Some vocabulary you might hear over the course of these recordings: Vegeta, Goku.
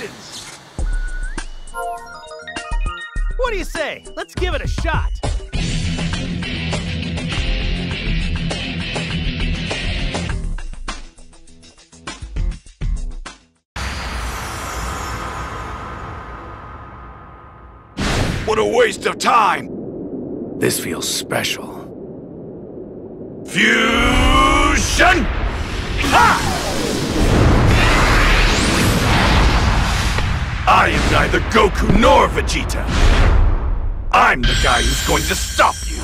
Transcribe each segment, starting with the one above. Legends! What do you say? Let's give it a shot. What a waste of time! This feels special. Fusion! Ha! I am neither Goku nor Vegeta. I'm the guy who's going to stop you.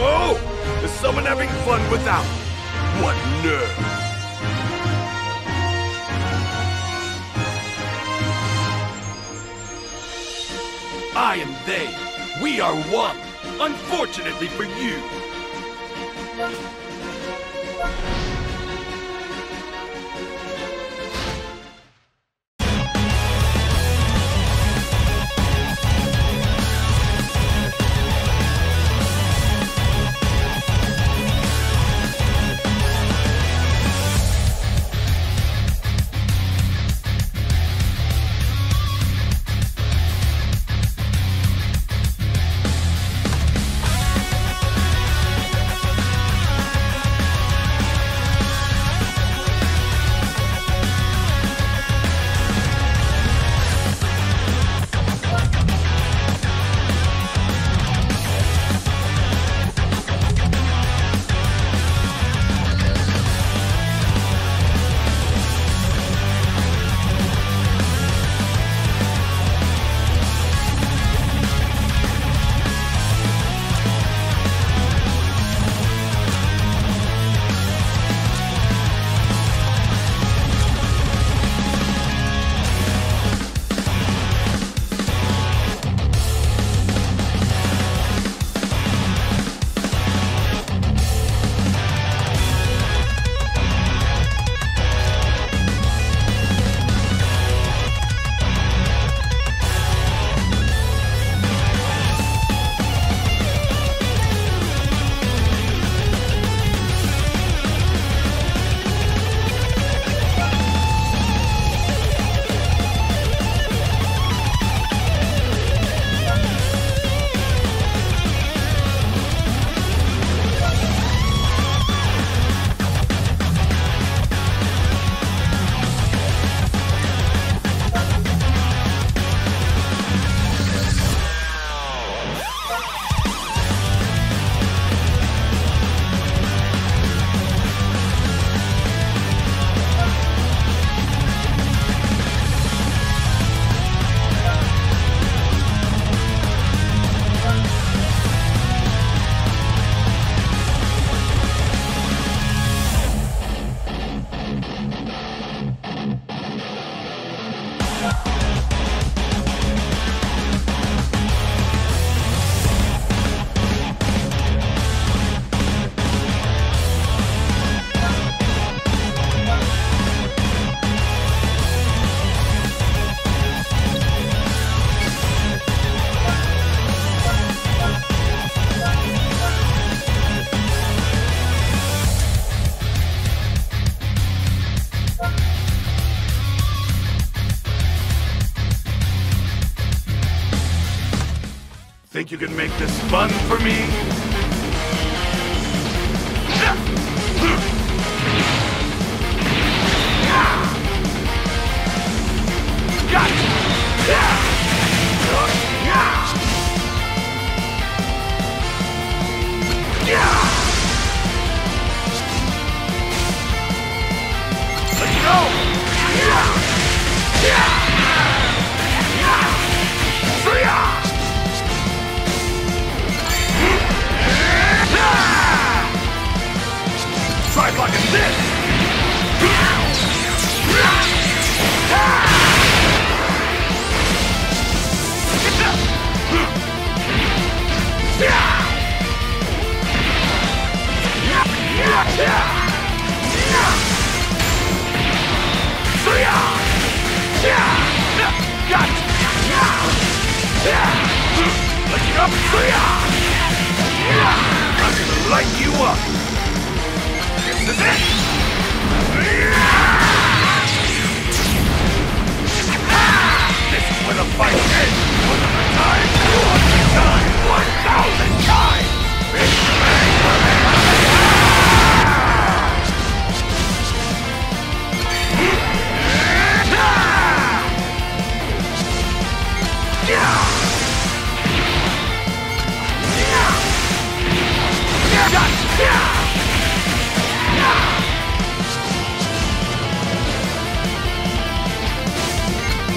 Oh! Is someone having fun without me? What nerve! I am they. We are one. Unfortunately for you. Think you can make this fun for me? Yeah! I'm gonna light you up! This is it! This is where the fight ends! One at a time! 1,000 times!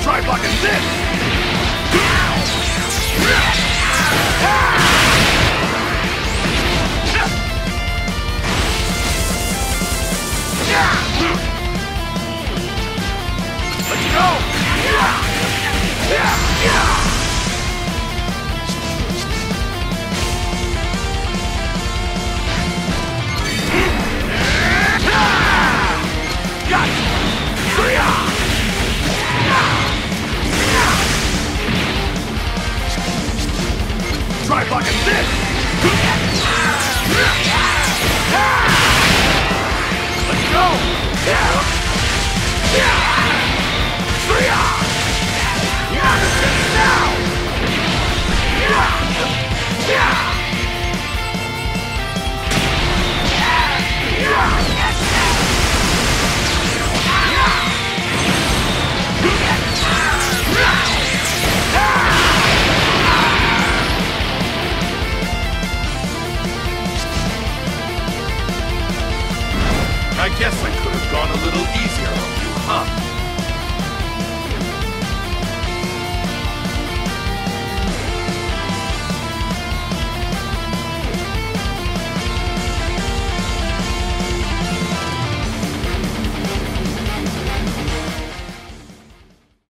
Try blocking this! Let's go! Got you! Try blocking this! Let's go! I guess I could have gone a little easier on you, huh?